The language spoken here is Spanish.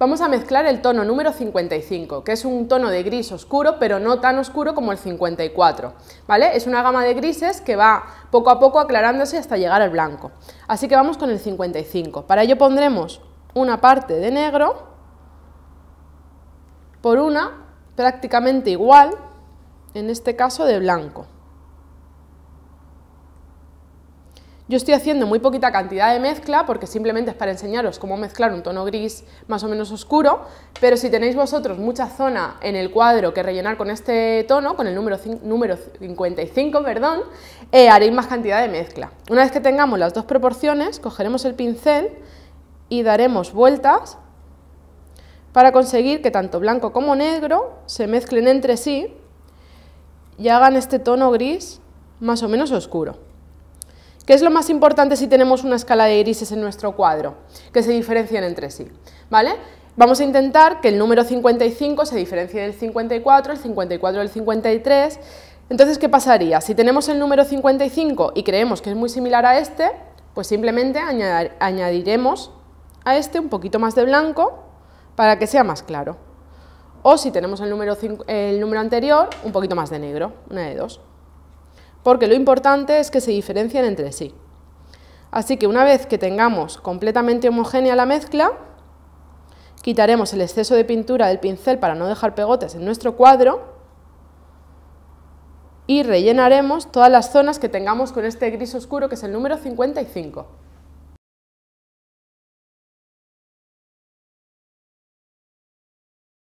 Vamos a mezclar el tono número 55, que es un tono de gris oscuro, pero no tan oscuro como el 54, ¿vale? Es una gama de grises que va poco a poco aclarándose hasta llegar al blanco. Así que vamos con el 55. Para ello pondremos una parte de negro por una prácticamente igual, en este caso de blanco. Yo estoy haciendo muy poquita cantidad de mezcla porque simplemente es para enseñaros cómo mezclar un tono gris más o menos oscuro, pero si tenéis vosotros mucha zona en el cuadro que rellenar con este tono, con el número 55, perdón, haréis más cantidad de mezcla. Una vez que tengamos las dos proporciones, cogeremos el pincel y daremos vueltas para conseguir que tanto blanco como negro se mezclen entre sí y hagan este tono gris más o menos oscuro. ¿Qué es lo más importante si tenemos una escala de grises en nuestro cuadro? Que se diferencien entre sí, ¿vale? Vamos a intentar que el número 55 se diferencie del 54, el 54 del 53. Entonces, ¿qué pasaría? Si tenemos el número 55 y creemos que es muy similar a este, pues simplemente añadiremos a este un poquito más de blanco para que sea más claro. O si tenemos el número anterior, un poquito más de negro, una de dos. Porque lo importante es que se diferencien entre sí. Así que una vez que tengamos completamente homogénea la mezcla, quitaremos el exceso de pintura del pincel para no dejar pegotes en nuestro cuadro y rellenaremos todas las zonas que tengamos con este gris oscuro, que es el número 55.